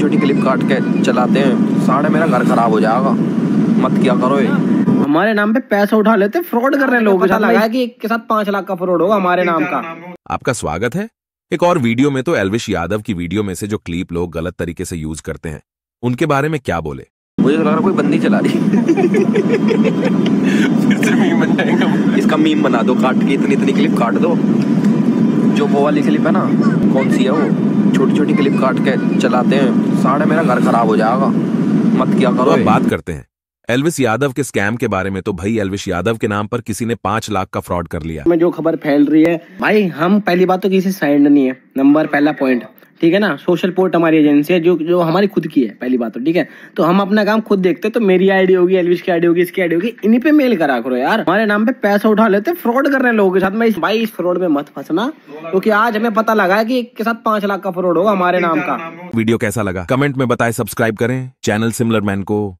छोटी छोटी क्लिप काट के चलाते हैं, साढ़े मेरा घर खराब हो जाएगा, मत किया करो। हमारे नाम पे पैसा उठा लेते, फ्रॉड कर रहे लोग, पता लगा कि एक के साथ 5 लाख का फ्रॉड होगा हमारे नाम का। आपका स्वागत है एक और वीडियो में। तो एल्विश यादव की वीडियो में से जो क्लिप लोग गलत तरीके से यूज करते हैं उनके बारे में क्या बोले? मुझे तो लग रहा कोई बंदी चला रही फिर से मीम बन जाएगा। इसका मीम बना दो, काट के इतनी इतनी क्लिप काट दो। जो वो वाली क्लिप है ना, कौन सी है वो, छोटी छोटी क्लिप काट के चलाते हैं, साढ़े मेरा घर खराब हो जाएगा, मत किया करो। बात करते हैं एल्विश यादव के स्कैम के बारे में। तो भाई एल्विश यादव के नाम पर किसी ने 5 लाख का फ्रॉड कर लिया में जो खबर फैल रही है। भाई हम पहली बात तो किसी साइड नहीं है, नंबर पहला पॉइंट, ठीक है ना। सोशल पोर्ट हमारी एजेंसी है जो हमारी खुद की है, पहली बात तो, ठीक है। तो हम अपना काम खुद देखते हैं। तो मेरी आईडी होगी, एल्विश की आईडी होगी, इसकी आईडी होगी, इन्हीं पे मेल करा करो यार। हमारे नाम पे पैसा उठा लेते, फ्रॉड कर रहे हैं लोगों के साथ। मैं भाई इस फ्रॉड में मत फंसना, क्योंकि आज हमें पता लगा कि एक के साथ 5 लाख का फ्रॉड होगा हमारे नाम का। वीडियो कैसा लगा कमेंट में बताए, सब्सक्राइब करें चैनल सिमलर मैन को।